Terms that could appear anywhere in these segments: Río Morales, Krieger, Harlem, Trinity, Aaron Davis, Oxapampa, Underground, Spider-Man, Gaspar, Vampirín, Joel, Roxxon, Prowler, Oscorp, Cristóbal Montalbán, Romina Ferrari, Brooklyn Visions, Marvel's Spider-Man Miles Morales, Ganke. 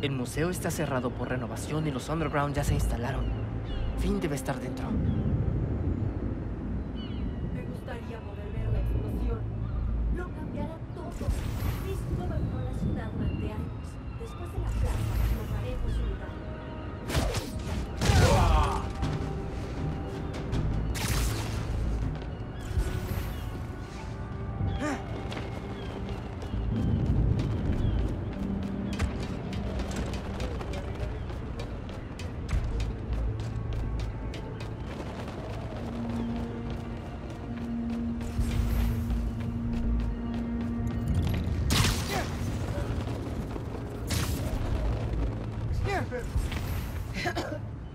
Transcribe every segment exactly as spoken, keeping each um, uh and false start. El museo está cerrado por renovación y los Underground ya se instalaron. Finn debe estar dentro. Me gustaría poder ver la explosión. Lo cambiará todo. Finn gobernó la ciudad durante años. Después de la plaza, nos haremos unidad.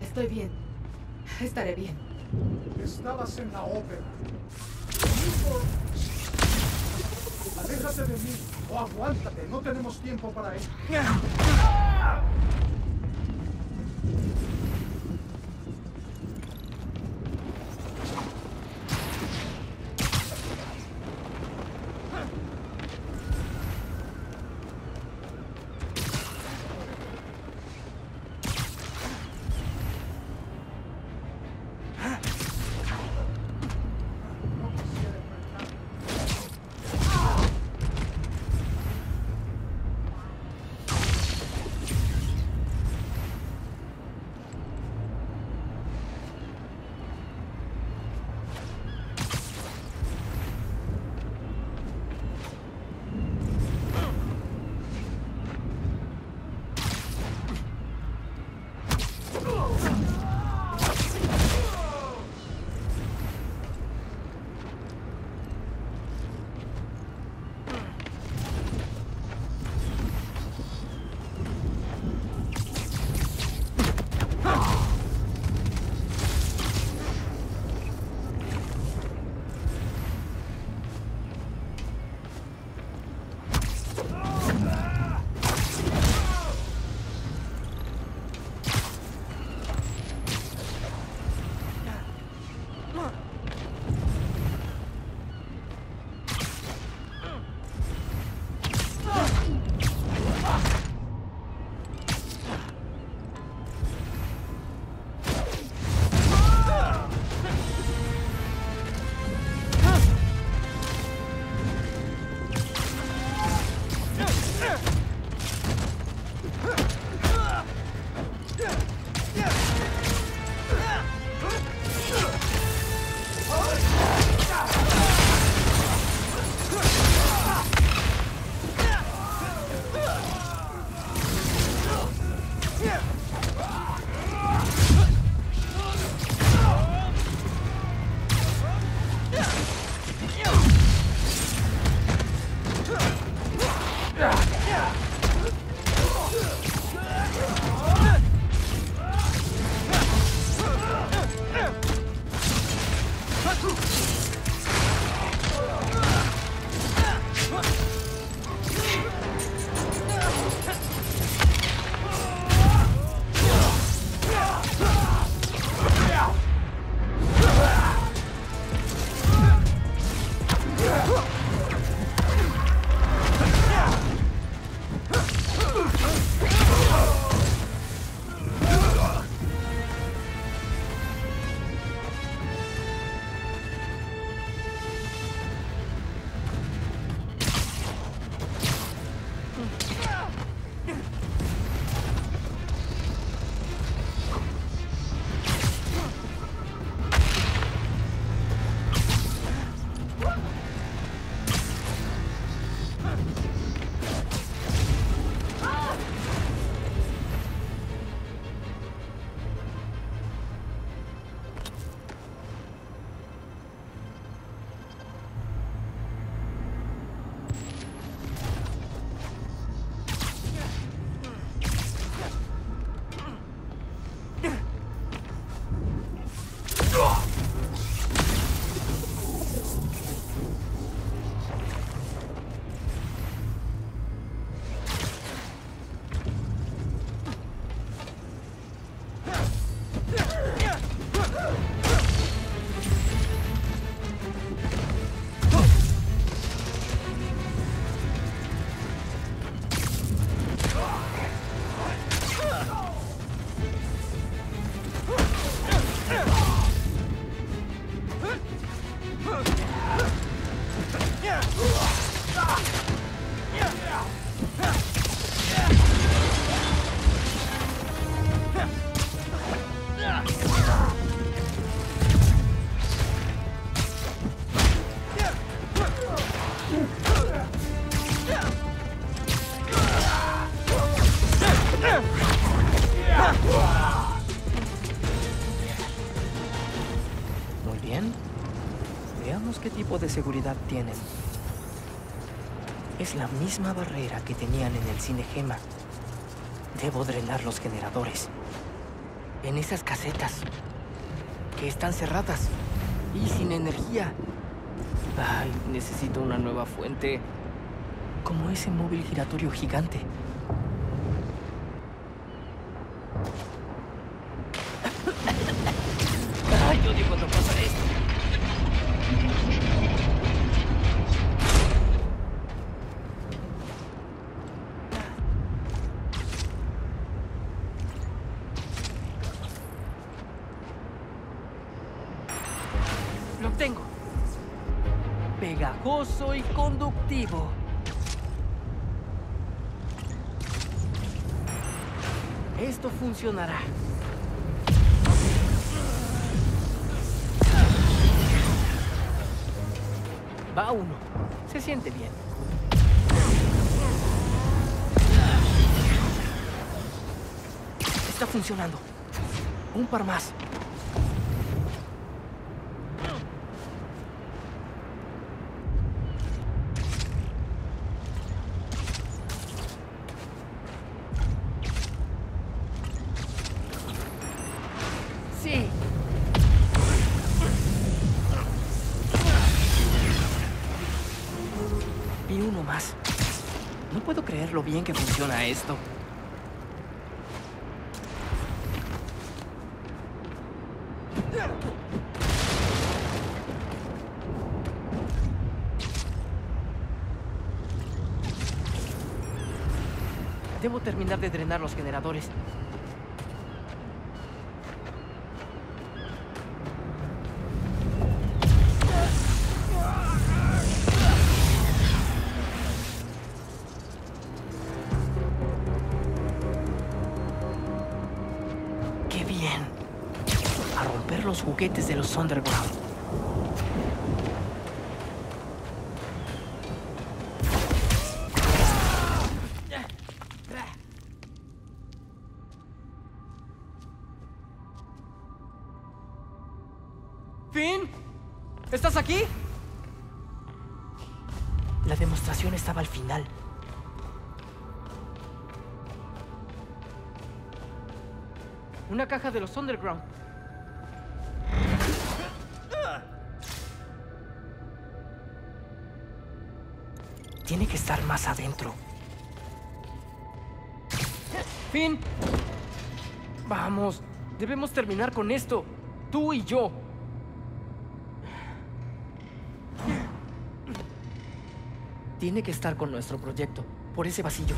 Estoy bien. Estaré bien. Estabas en la ópera. Aléjate de mí o aguántate. No tenemos tiempo para eso. Muy bien. Veamos qué tipo de seguridad tienen. Es la misma barrera que tenían en el cinegema. Debo drenar los generadores. En esas casetas. Que están cerradas. Y sin energía. Ay, necesito una nueva fuente. Como ese móvil giratorio gigante. Pegajoso y conductivo. Esto funcionará. Va uno. Se siente bien. Está funcionando. Un par más. Lo bien que funciona esto. Debo terminar de drenar los generadores. Juguetes de los Underground. ¿Finn? ¿Estás aquí? La demostración estaba al final. Una caja de los Underground. Tiene que estar más adentro. ¡Finn! Vamos, debemos terminar con esto. Tú y yo. Tiene que estar con nuestro proyecto, por ese pasillo.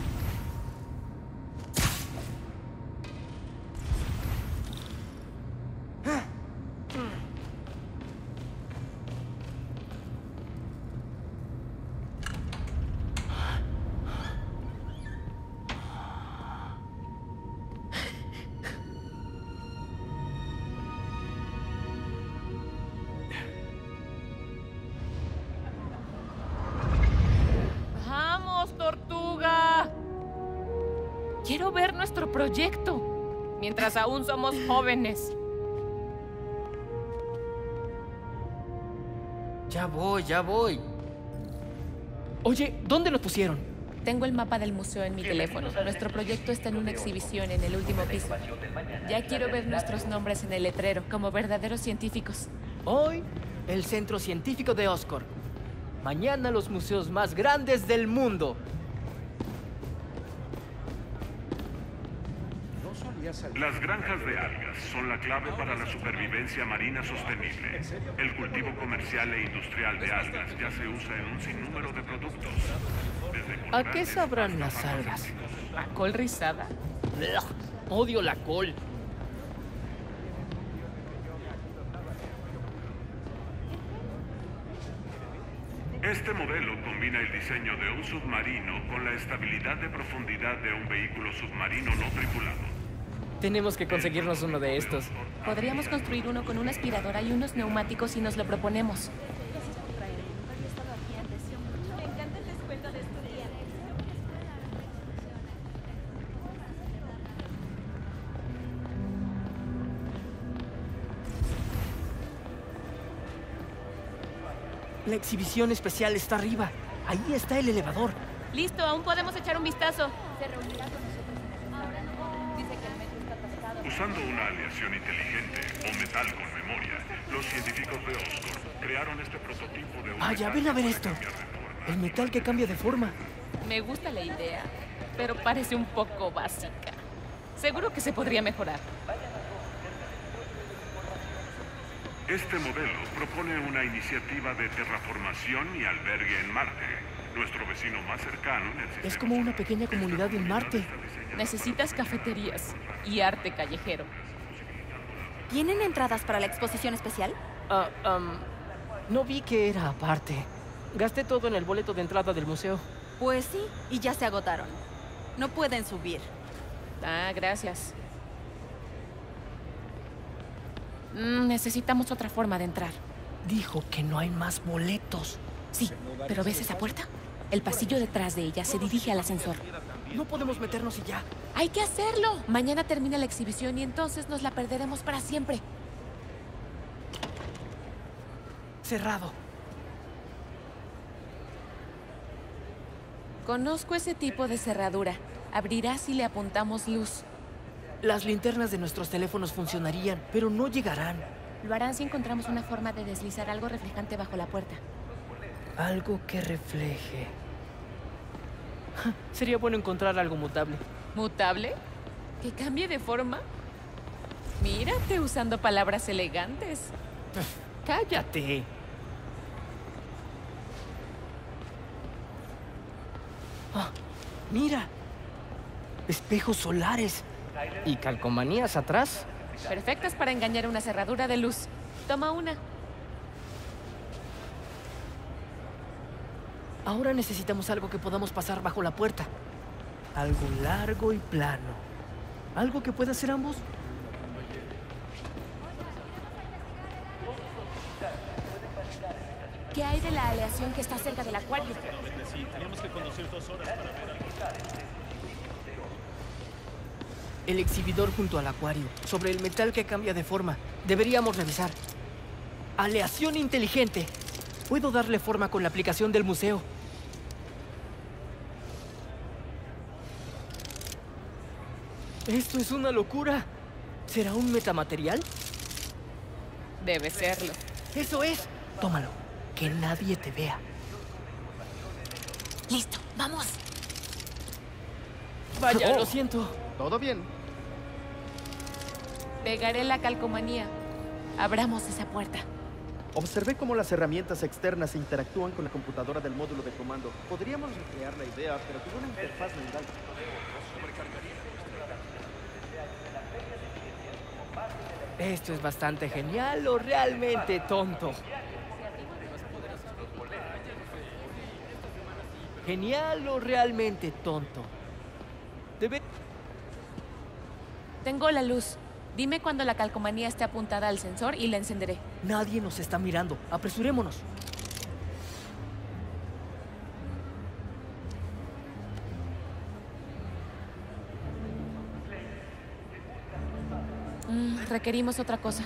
Quiero ver nuestro proyecto, mientras aún somos jóvenes. Ya voy, ya voy. Oye, ¿dónde lo pusieron? Tengo el mapa del museo en mi teléfono. Nuestro proyecto está en una exhibición en el último piso. Ya quiero ver nuestros nombres en el letrero, como verdaderos científicos. Hoy, el Centro Científico de Oscorp. Mañana, los museos más grandes del mundo. Las granjas de algas son la clave para la supervivencia marina sostenible. El cultivo comercial e industrial de algas ya se usa en un sinnúmero de productos. ¿A qué sabrán las algas? ¿A col rizada? Odio la col. Este modelo combina el diseño de un submarino con la estabilidad de profundidad de un vehículo submarino no tripulado. Tenemos que conseguirnos uno de estos. Podríamos construir uno con una aspiradora y unos neumáticos si nos lo proponemos. La exhibición especial está arriba. Ahí está el elevador. Listo, aún podemos echar un vistazo. Se reunirá con nosotros. Ahora no. Dice que el metro está atascado. Usando una aleación inteligente o metal con memoria, los científicos de Oscorp crearon este prototipo de un... Ah, ya ven a ver esto. El metal que cambia de forma. Me gusta la idea, pero parece un poco básica. Seguro que se podría mejorar. Este modelo propone una iniciativa de terraformación y albergue en Marte, nuestro vecino más cercano en el sistema. Es como una pequeña comunidad en Marte. Necesitas cafeterías y arte callejero. ¿Tienen entradas para la exposición especial? Uh, um, no vi que era aparte. Gasté todo en el boleto de entrada del museo. Pues sí, y ya se agotaron. No pueden subir. Ah, gracias. Necesitamos otra forma de entrar. Dijo que no hay más boletos. Sí, pero ¿ves esa puerta? El pasillo detrás de ella se dirige al ascensor. No podemos meternos y ya. ¡Hay que hacerlo! Mañana termina la exhibición y entonces nos la perderemos para siempre. Cerrado. Conozco ese tipo de cerradura. Abrirá si le apuntamos luz. Las linternas de nuestros teléfonos funcionarían, pero no llegarán. Lo harán si encontramos una forma de deslizar algo reflejante bajo la puerta. Algo que refleje. Sería bueno encontrar algo mutable. ¿Mutable? ¿Que cambie de forma? Mírate usando palabras elegantes. ¡Cállate! Ah, ¡mira! Espejos solares. ¿Y calcomanías atrás? Perfectas para engañar una cerradura de luz. Toma una. Ahora necesitamos algo que podamos pasar bajo la puerta. Algo largo y plano. ¿Algo que pueda hacer ambos? ¿Qué hay de la aleación que está cerca del acuario? Tenemos que conducir dos horas para ver algo. El exhibidor junto al acuario, sobre el metal que cambia de forma. Deberíamos revisar. Aleación inteligente. Puedo darle forma con la aplicación del museo. Esto es una locura. ¿Será un metamaterial? Debe serlo. ¡Eso es! Tómalo, que nadie te vea. Listo, vamos. Vaya, oh. Lo siento. Todo bien. Pegaré la calcomanía. Abramos esa puerta. Observé cómo las herramientas externas interactúan con la computadora del módulo de comando. Podríamos recrear la idea, pero tuvo una interfaz mental. Esto es bastante genial o realmente tonto. Genial o realmente tonto. Debe... Tengo la luz. Dime cuando la calcomanía esté apuntada al sensor y la encenderé. Nadie nos está mirando. Apresurémonos. Mm, requerimos otra cosa.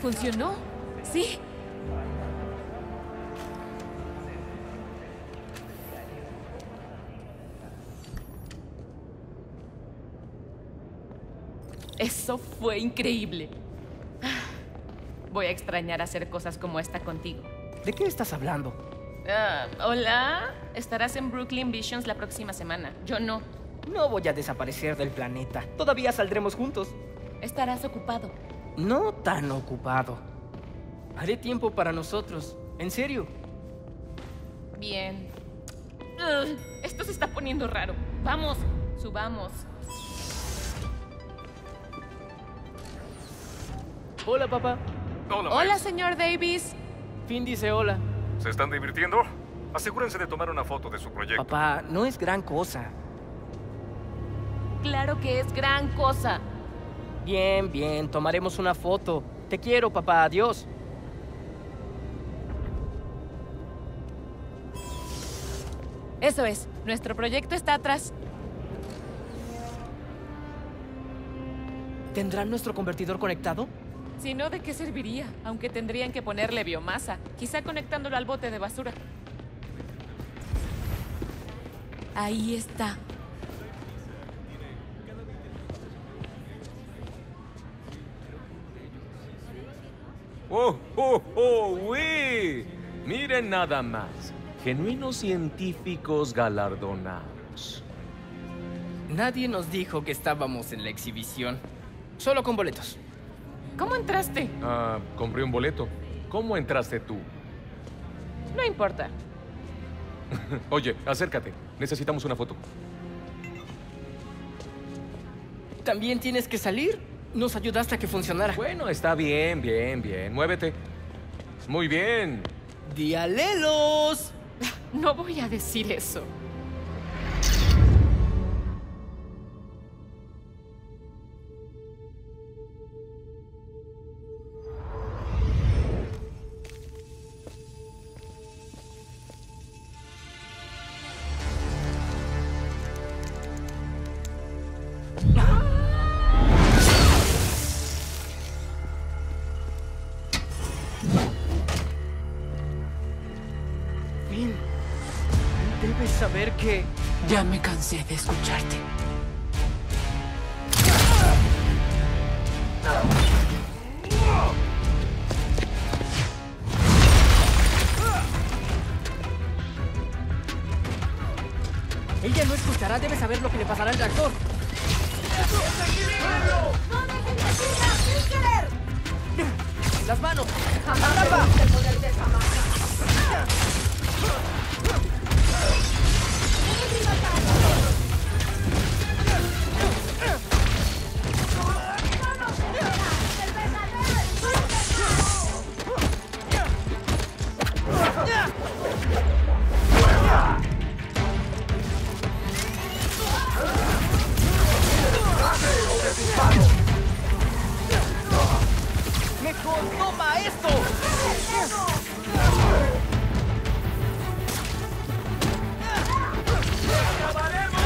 ¿Funcionó? Sí. Eso fue increíble. Voy a extrañar hacer cosas como esta contigo. ¿De qué estás hablando? Uh, Hola. Estarás en Brooklyn Visions la próxima semana. Yo no. No voy a desaparecer del planeta. Todavía saldremos juntos. Estarás ocupado. No tan ocupado. Haré tiempo para nosotros. ¿En serio? Bien. Ugh, esto se está poniendo raro. Vamos, subamos. Hola, papá. Hola, hola, señor Davis. Finn dice hola. ¿Se están divirtiendo? Asegúrense de tomar una foto de su proyecto. Papá, no es gran cosa. Claro que es gran cosa. Bien, bien, tomaremos una foto. Te quiero, papá. Adiós. Eso es. Nuestro proyecto está atrás. ¿Tendrán nuestro convertidor conectado? Si no, ¿de qué serviría? Aunque tendrían que ponerle biomasa. Quizá conectándolo al bote de basura. Ahí está. ¡Oh, oh, oh! ¡Uy! Miren nada más. Genuinos científicos galardonados. Nadie nos dijo que estábamos en la exhibición. Solo con boletos. ¿Cómo entraste? Ah, compré un boleto. ¿Cómo entraste tú? No importa. Oye, acércate. Necesitamos una foto. ¿También tienes que salir? Nos ayudaste a que funcionara. Bueno, está bien, bien, bien. Muévete. Muy bien. ¡Dialelos! No voy a decir eso. Finn, debes saber que... Ya me cansé de escucharte. Ella no escuchará, debe saber lo que le pasará al tractor. ¡No dejen de tirar, Krieger! ¡Las manos! ¡Jamás tapa! ¡El poder de Jamás! ¡Toma esto! ¡Acabaremos!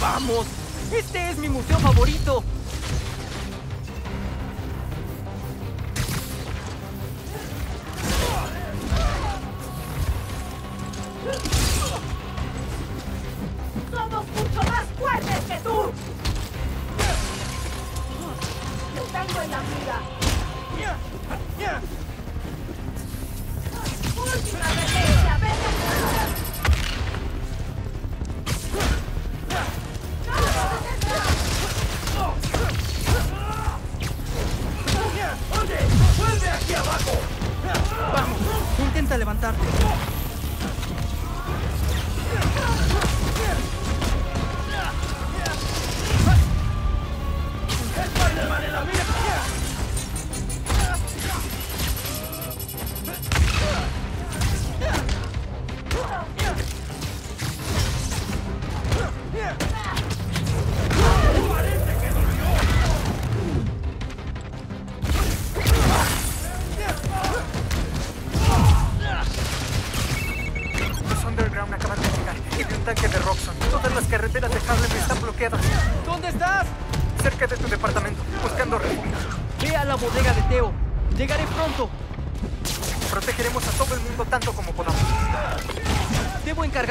¡Vamos! ¡Este es mi museo favorito!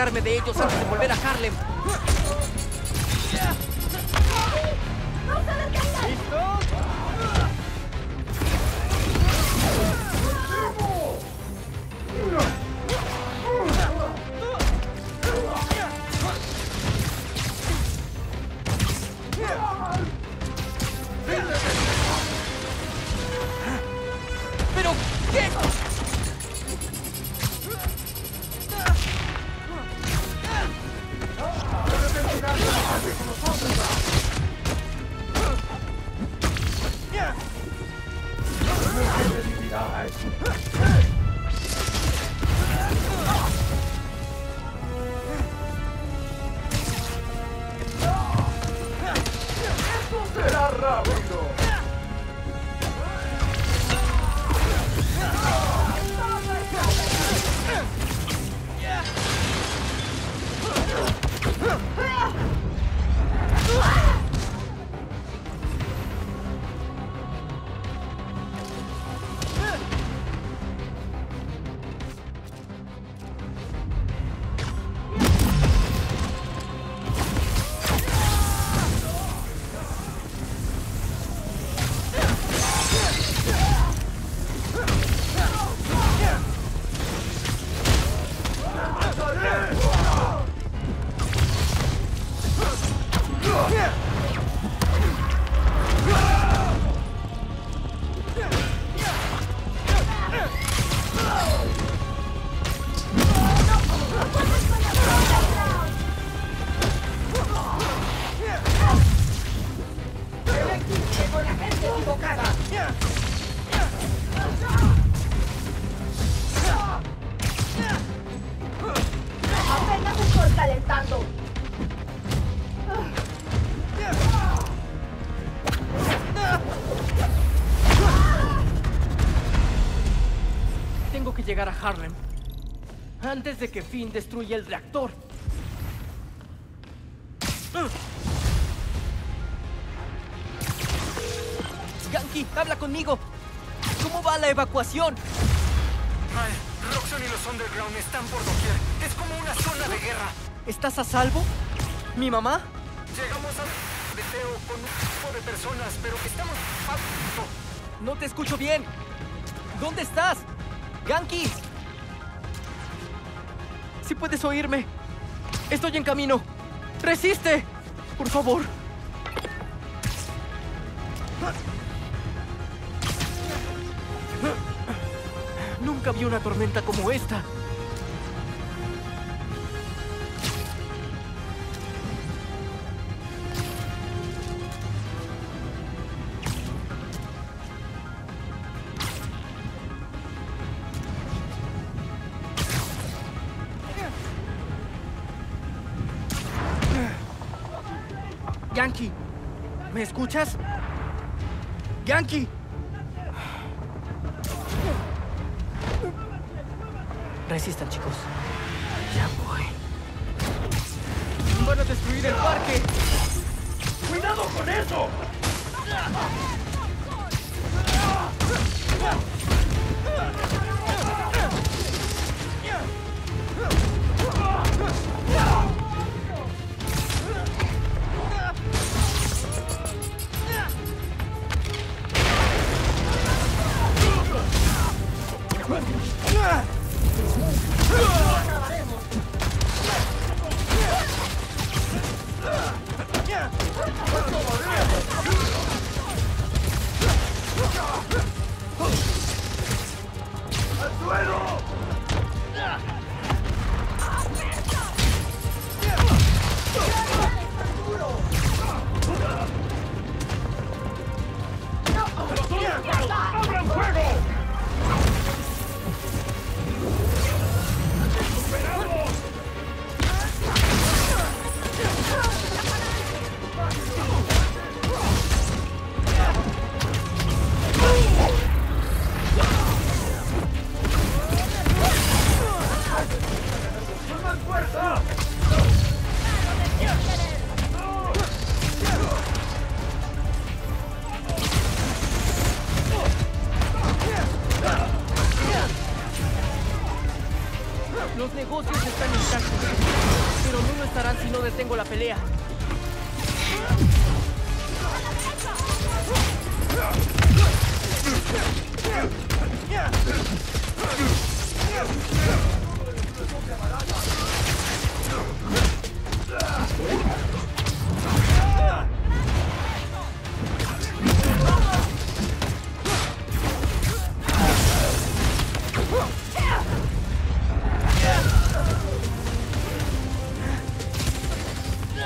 De ellos antes de volver a Harlem. ¿Listos? Llegar a Harlem antes de que Finn destruya el reactor. Ganke, habla conmigo. ¿Cómo va la evacuación? Mal. Roxxon y los Underground están por doquier. Es como una zona de guerra. ¿Estás a salvo? ¿Mi mamá? Llegamos a Deteo con un grupo de personas, pero estamos a punto. No te escucho bien. ¿Dónde estás? ¡Ganke! Si puedes oírme, estoy en camino. ¡Resiste! Por favor. Nunca vi una tormenta como esta. Ganke, ¿me escuchas? Ganke. Resistan, chicos. Ya voy. Van a destruir el parque. ¡Cuidado con eso!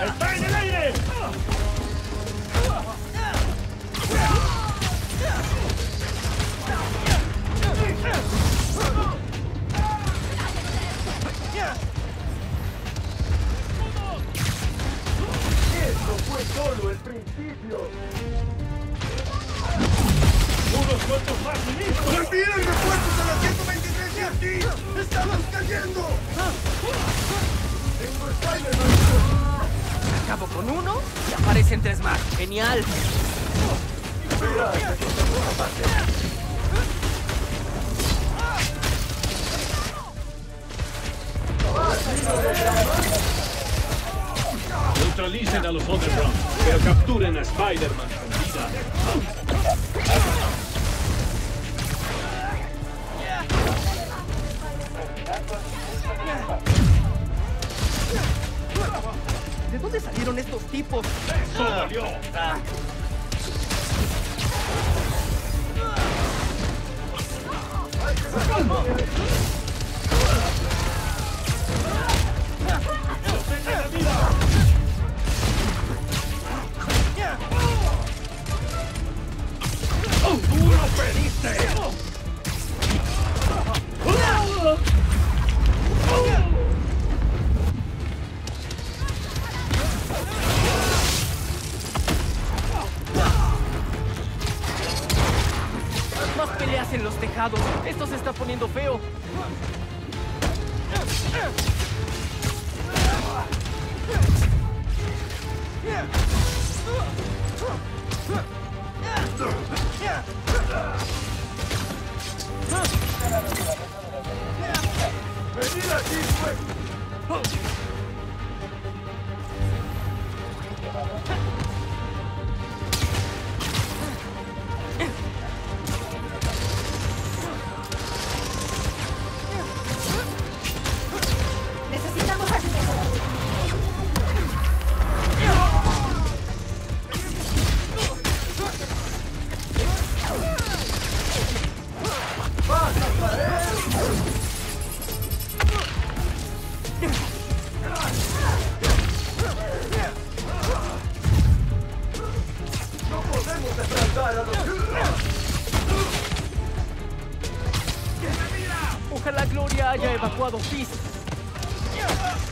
¡Está en el aire! solo el principio. ¡Unos cuantos más listos! ¡Envíen refuerzos a las ciento veintitrés y a ti! ¡Estamos cayendo! ¡Tengo Spider-Man! Acabo con uno y aparecen tres más. ¡Genial! ¡Mira! ¡Esta es una parte! Neutralicen a los Underground, pero capturen a Spider-Man con vida. ¿De dónde salieron estos tipos? ¡Eso dolió! ¡Hay que sacarlo! Más peleas en los tejados. Esto se está poniendo feo. ¡Venid aquí, pues! Necesitamos ayuda. Ojalá Gloria haya evacuado Fizz. ¡Te acabaremos!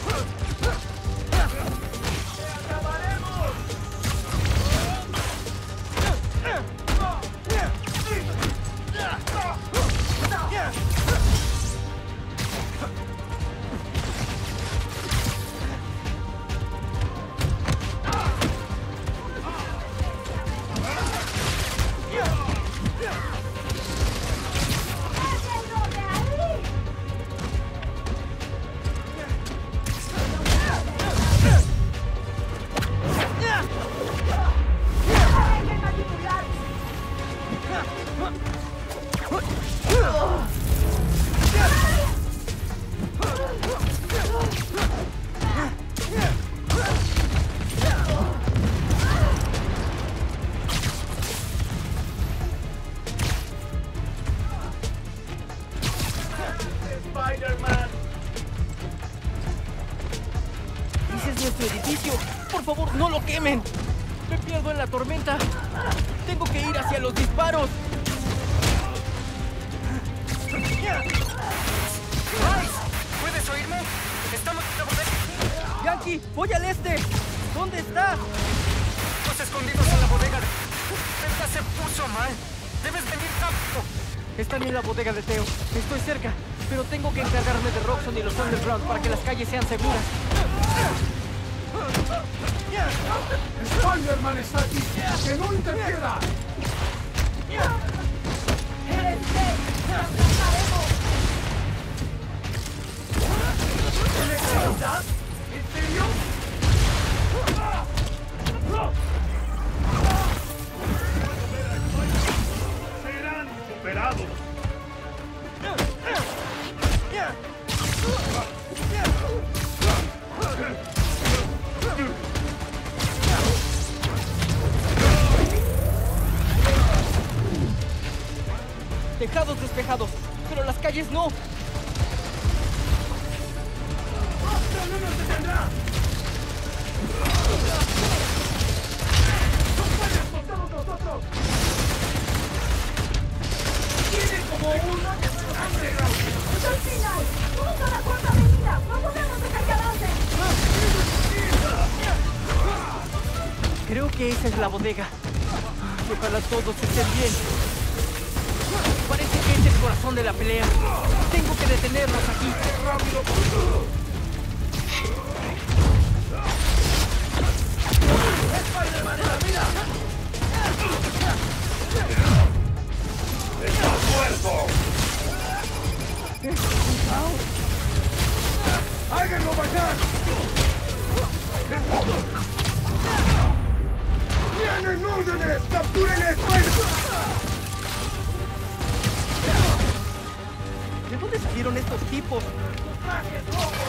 Spider-Man. Ese es nuestro edificio. Por favor, no lo quemen. Me pierdo en la tormenta. Tengo que ir hacia los disparos. ¿Puedes oírme? Estamos en la bodega. Ganke, voy al este. ¿Dónde estás? Los escondidos en la bodega. Esta se puso mal. Debes venir rápido. Está en la bodega de Teo. Estoy cerca. Pero tengo que encargarme de Roxxon y los Underground para que las calles sean seguras. ¡Spider-Man está aquí! ¡Que no interfiera! ¡Serán superados! Tejados despejados, pero las calles no. ¡Roxxon no nos detendrá! ¡No pueden con todos nosotros! ¡Tiene como uno de los Underground! ¡Al final! ¡Vamos a la cuarta avenida! ¡No podemos dejar que avance! Creo que que esa es la bodega. Y ojalá todos estén bien. Parece que es el corazón de la pelea. Tengo que detenernos aquí. ¡Rápido! ¡Spider-Man en la vida! ¡Estás muerto! ¡Háganlo bajar! ¡Tienen órdenes! ¡Capturen a Spider-Man! ¿De dónde salieron estos tipos? ¡Los trajes rojos!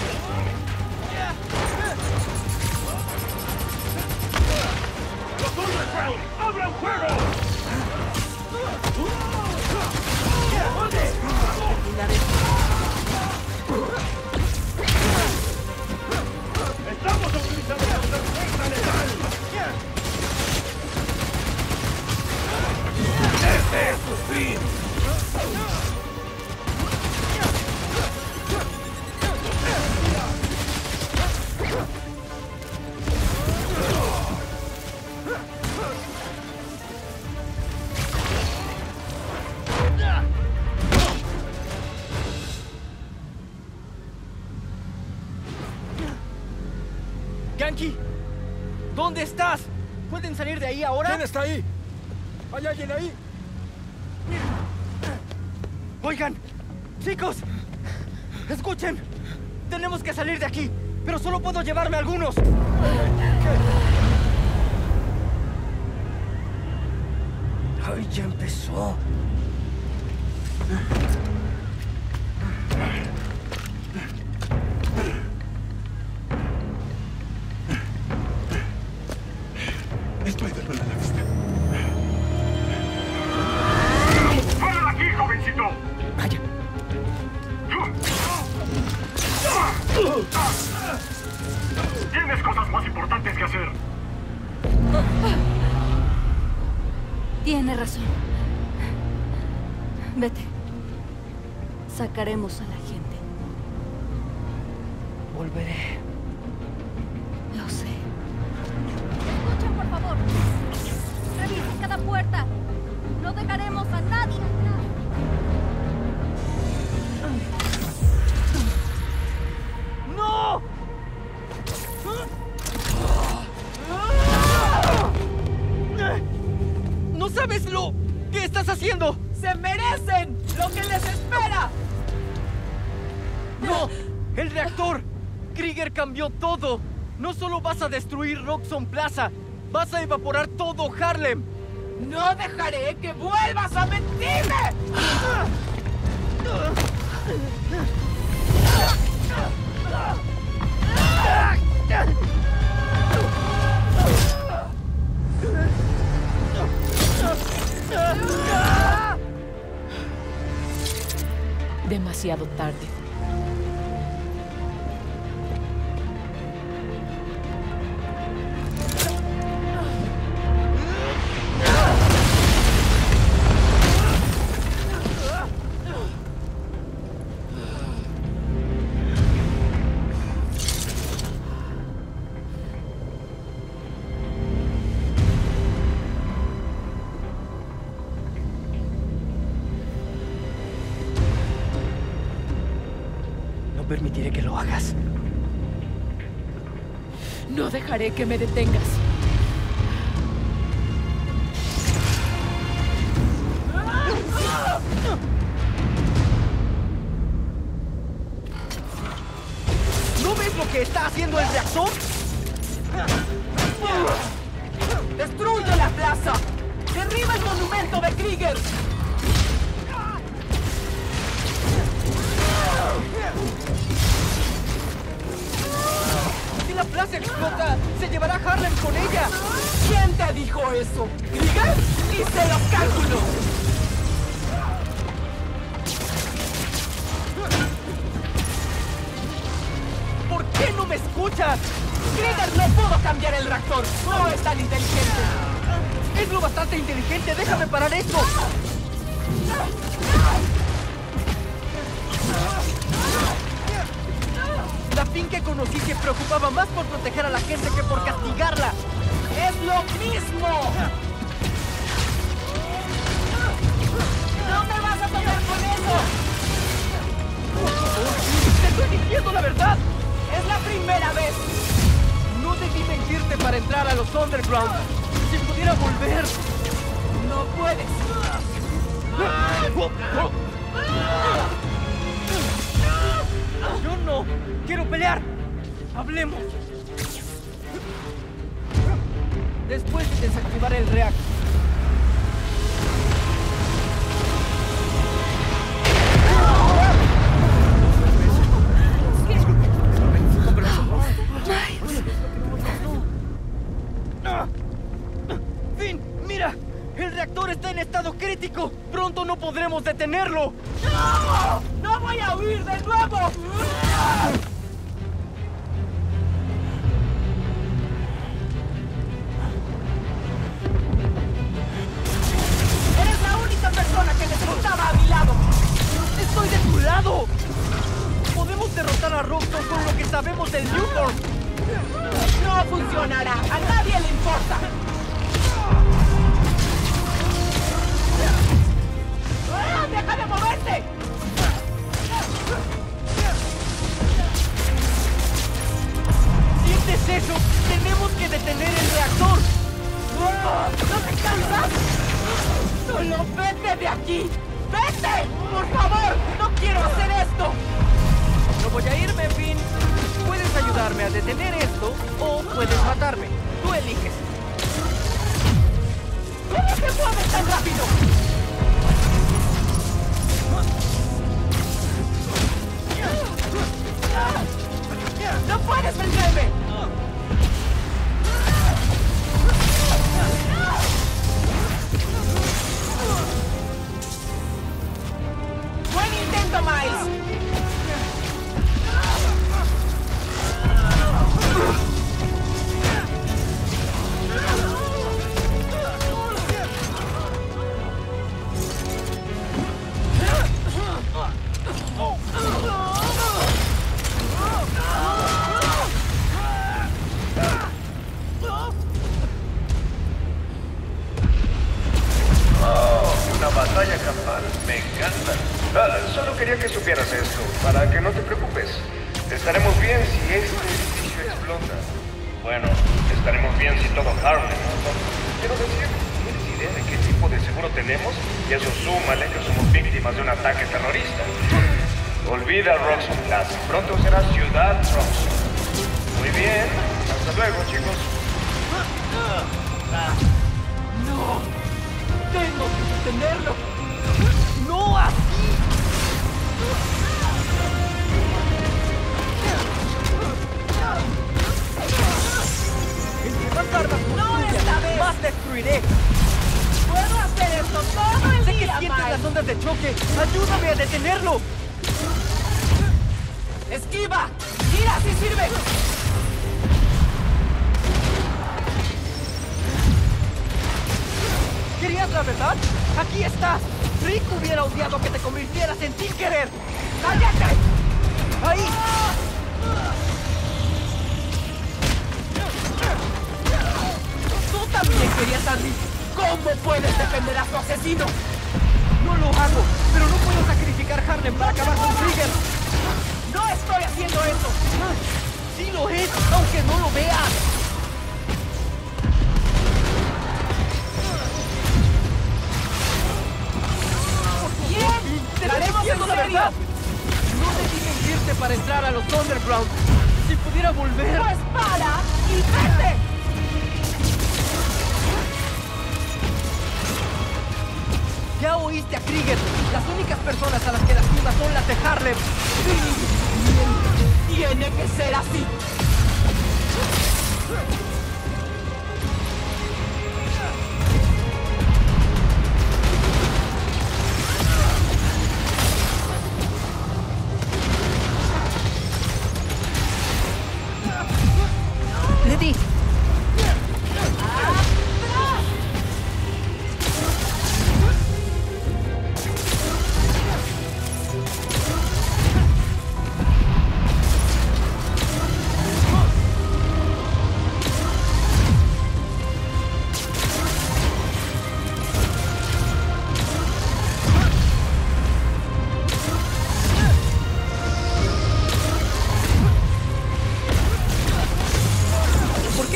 ¡Los Underground! ¡Abran fuego! ¡Dónde! ¡Estamos utilizando la fuerza letal! ¡Este es tu fin! ¡Ganke! ¿Dónde estás? ¿Pueden salir de ahí ahora? ¿Quién está ahí? ¿Hay alguien ahí? Oigan, chicos, escuchen, tenemos que salir de aquí, pero solo puedo llevarme a algunos. ¿Qué? Ay, ya empezó. Sacaremos a la gente. Volveré. Lo sé. Escuchen, por favor. Revisen cada puerta. No dejaremos a nadie entrar. ¡No! ¿No sabes lo que estás haciendo? ¡Se merecen lo que les espera! ¡No! ¡El reactor! Krieger cambió todo. No solo vas a destruir Roxxon Plaza, vas a evaporar todo Harlem. ¡No dejaré que vuelvas a mentirme! Demasiado tarde. Permitiré que lo hagas. No dejaré que me detengas. ¿No ves lo que está haciendo el reactor? ¡Destruye la plaza! ¡Derriba el monumento de Krieger! Si la plaza explota, se llevará Harlem con ella. ¿Quién te dijo eso? ¡Krieger! ¡Hice los cálculos! ¿Por qué no me escuchas? ¡Krieger no puedo cambiar el reactor! ¡No es tan inteligente! ¡Es lo bastante inteligente! ¡Déjame parar esto! La fin que conocí se preocupaba más por proteger a la gente que por castigarla. ¡Es lo lo mismo. No me vas a pagar con eso. Te estoy diciendo la verdad. Es la primera vez. No debí mentirte para entrar a los Underground. Si pudiera volver. No puedes. Yo no quiero pelear. Hablemos. Después de desactivar el reactor. Finn, mira, el reactor está en estado crítico. Pronto no podremos detenerlo. ¡No! ¡No voy a huir de nuevo!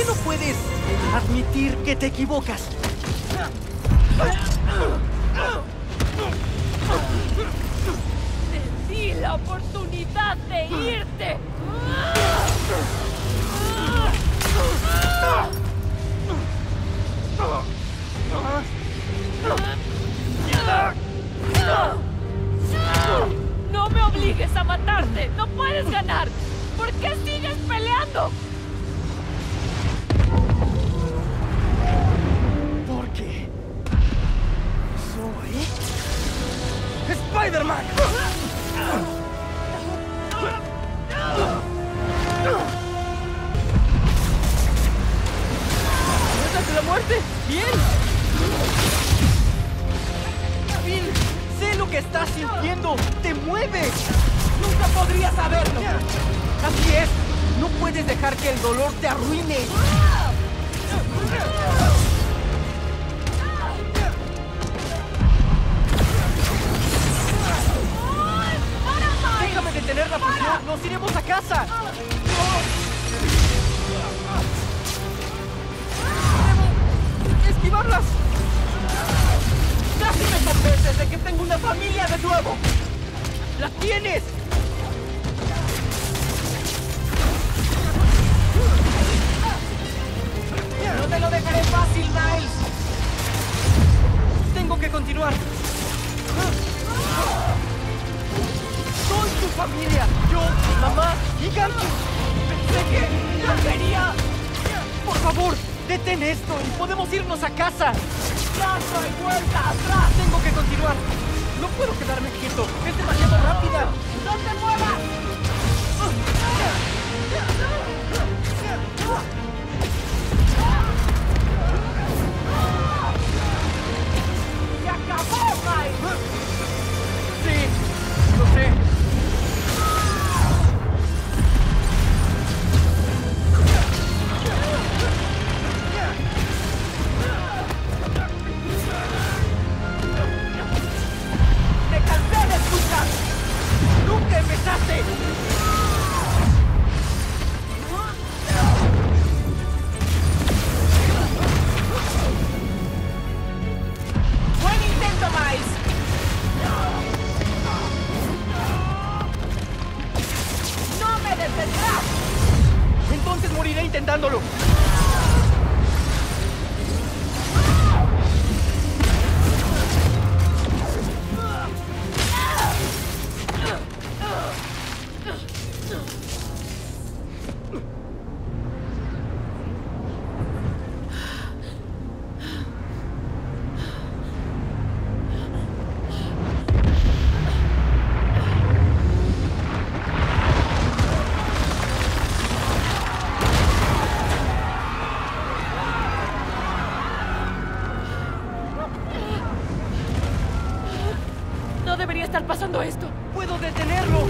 qué no puedes admitir que te equivocas? Te di la oportunidad de irte. No me obligues a matarte. No puedes ganar. ¿Por qué sigues peleando? Porque soy Spider-Man. ¿Muertas de la muerte? Bien. Al fin, sé lo que estás sintiendo. ¡Te mueves! Nunca podría saberlo. Así es, no puedes dejar que el dolor te arruine. Déjame detener la fusión, nos iremos a casa. Debo esquivarlas. Casi me convences de que tengo una familia de nuevo. ¡La tienes! ¡No te lo dejaré fácil, Miles! Tengo que continuar. ¡Soy tu familia! Yo, mamá y Ganke. Pensé que la quería. Por favor, detén esto y podemos irnos a casa. ¡Plazo y vuelta atrás! Tengo que continuar. No puedo quedarme quieto. Es demasiado rápida. ¡No te muevas! ¡Acabó, Mike! Sí, lo sé. ¡Te cansé de escuchar! ¡Nunca empezaste! Entonces moriré intentándolo. Esto. ¡Puedo detenerlo!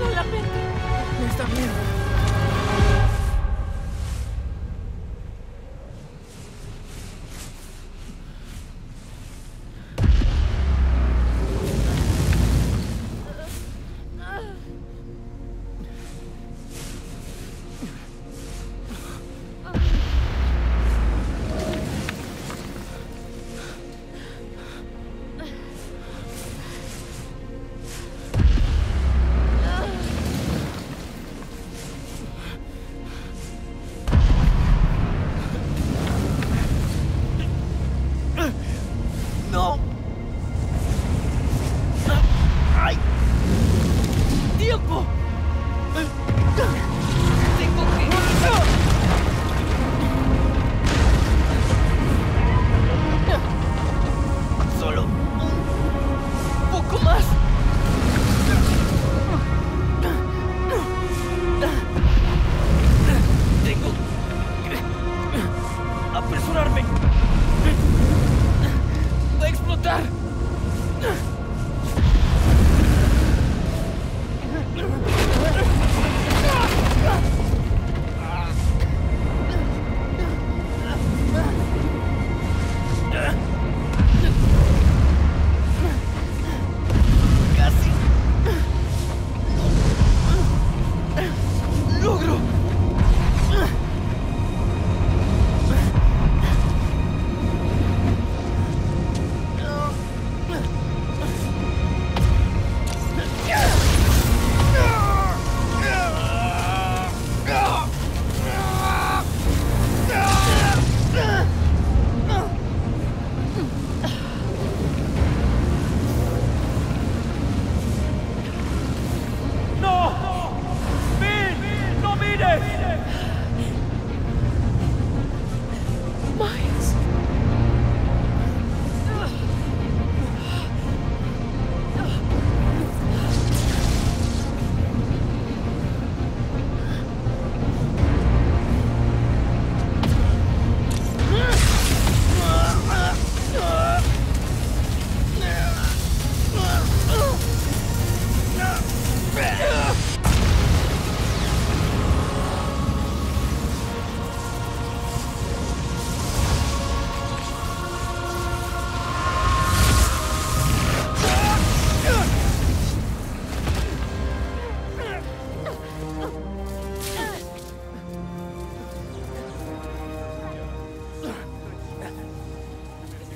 Lo lamento. Está bien.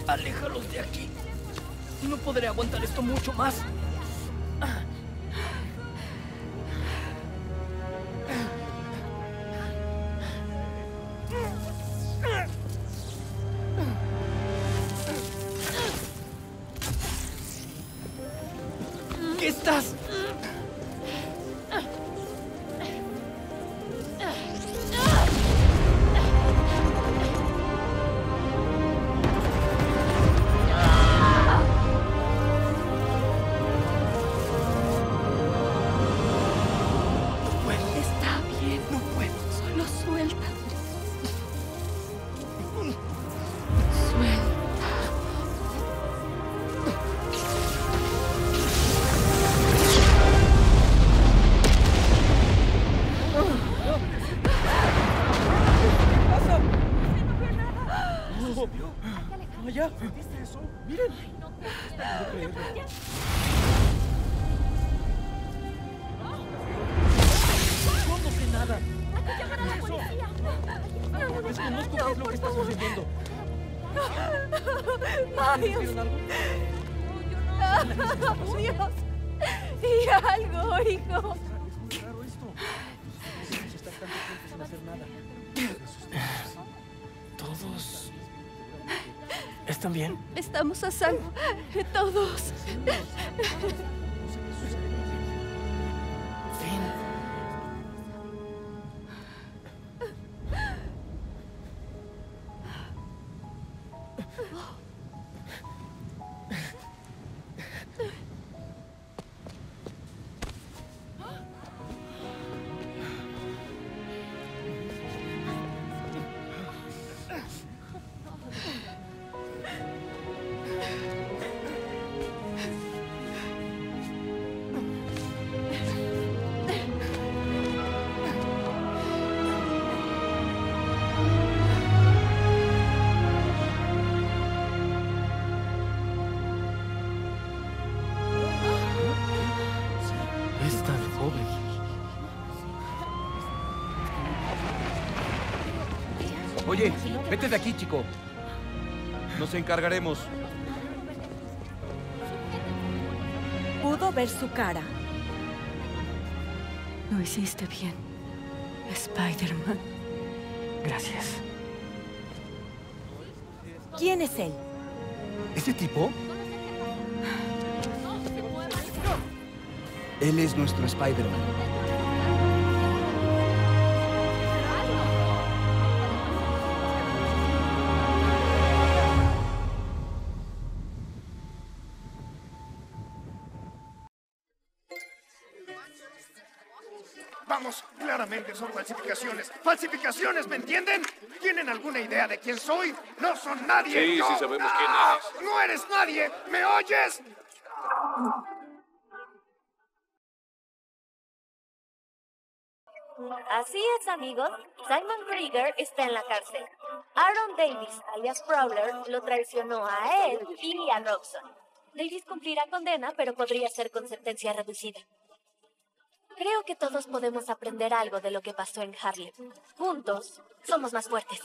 Aléjalos de aquí. No podré aguantar esto mucho más. Estamos a salvo, todos. Oye, vete de aquí, chico. Nos encargaremos. Pudo ver su cara. Lo hiciste bien, Spider-Man. Gracias. ¿Quién es él? ¿Ese tipo? Él es nuestro Spider-Man. Son falsificaciones. ¡Falsificaciones! ¿Me entienden? ¿Tienen alguna idea de quién soy? ¡No son nadie! Sí, no. Sí sabemos ¡Ah! quién eres. ¡No eres nadie! ¿Me oyes? Así es, amigos. Simon Krieger está en la cárcel. Aaron Davis, alias Prowler, lo traicionó a él y a Roxxon. Davis cumplirá condena, pero podría ser con sentencia reducida. Creo que todos podemos aprender algo de lo que pasó en Harlem. Juntos, somos más fuertes.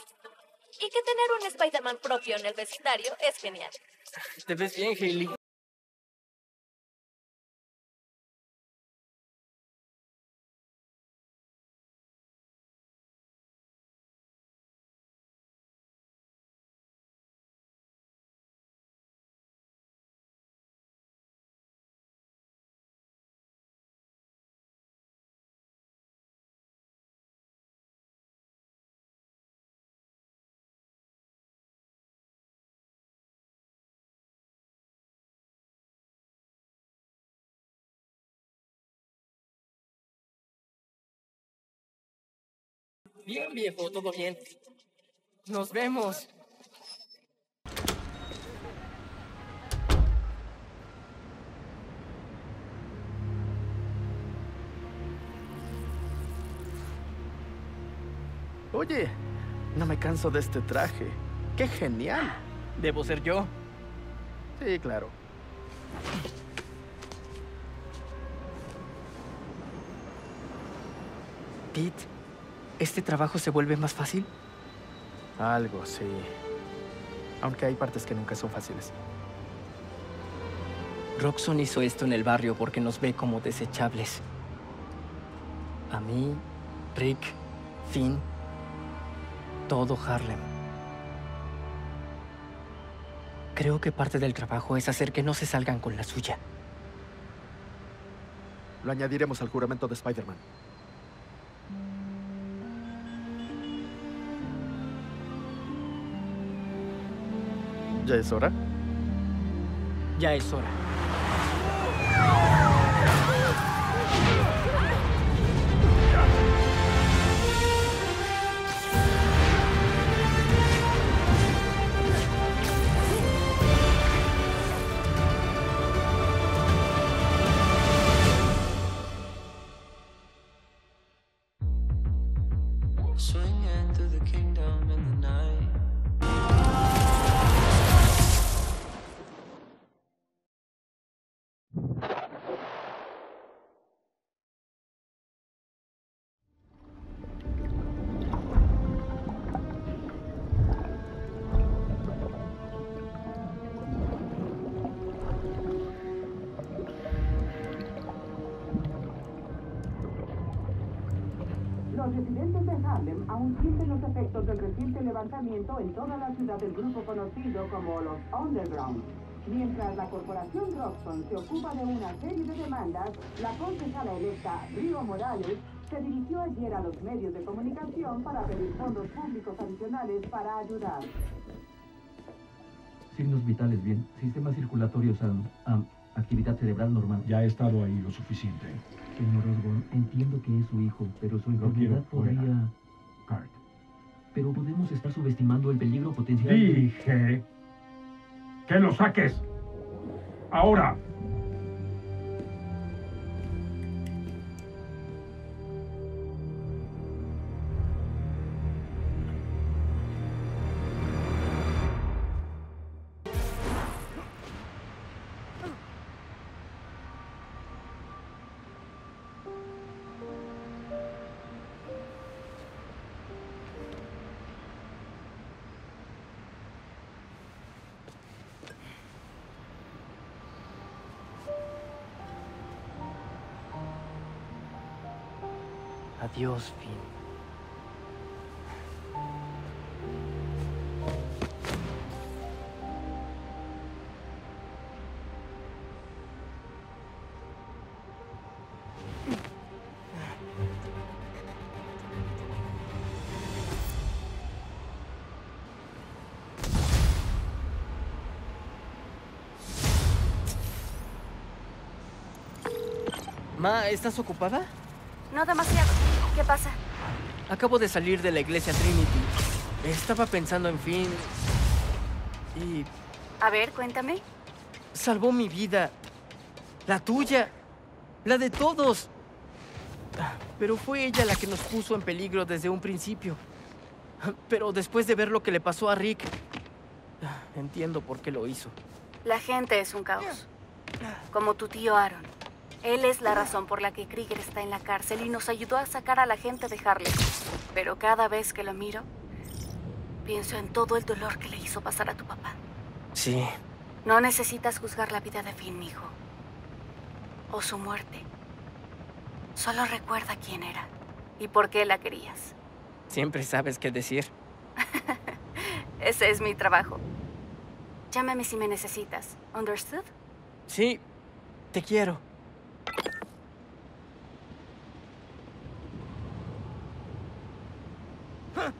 Y que tener un Spider-Man propio en el vecindario es genial. Te ves bien, Hailey. Bien, viejo, todo bien. Nos vemos. Oye, no me canso de este traje. ¡Qué genial! ¿Debo ser yo? Sí, claro. Pete. ¿Este trabajo se vuelve más fácil? Algo, sí. aunque hay partes que nunca son fáciles. Roxxon hizo esto en el barrio porque nos ve como desechables. A mí, Rick, Finn, todo Harlem. Creo que parte del trabajo es hacer que no se salgan con la suya. Lo añadiremos al juramento de Spider-Man. ¿Ya es hora? Ya es hora. Los residentes de Harlem aún sienten los efectos del reciente levantamiento en toda la ciudad del grupo conocido como los Underground. Mientras la corporación Roxxon se ocupa de una serie de demandas, la concejala electa Río Morales se dirigió ayer a los medios de comunicación para pedir fondos públicos adicionales para ayudar. Signos vitales bien, sistema circulatorio sano, um, actividad cerebral normal. Ya he estado ahí lo suficiente. Señor Osborn, entiendo que es su hijo, pero su enfermedad podría... Cart. Pero podemos estar subestimando el peligro potencial... Dije... ¡que lo saques! ¡Ahora! Adiós, Finn. Ma, ¿estás ocupada? No demasiado. ¿Qué pasa? Acabo de salir de la iglesia Trinity. Estaba pensando en Finn y... A ver, cuéntame. Salvó mi vida. La tuya. La de todos. Pero fue ella la que nos puso en peligro desde un principio. Pero después de ver lo que le pasó a Rick, entiendo por qué lo hizo. La gente es un caos. Como tu tío Aaron. Él es la razón por la que Krieger está en la cárcel y nos ayudó a sacar a la gente de Harlem. Pero cada vez que lo miro, pienso en todo el dolor que le hizo pasar a tu papá. Sí. No necesitas juzgar la vida de Finn, hijo. O su muerte. Solo recuerda quién era y por qué la querías. Siempre sabes qué decir. Ese es mi trabajo. Llámame si me necesitas. ¿Understood? Sí. Te quiero. Huh?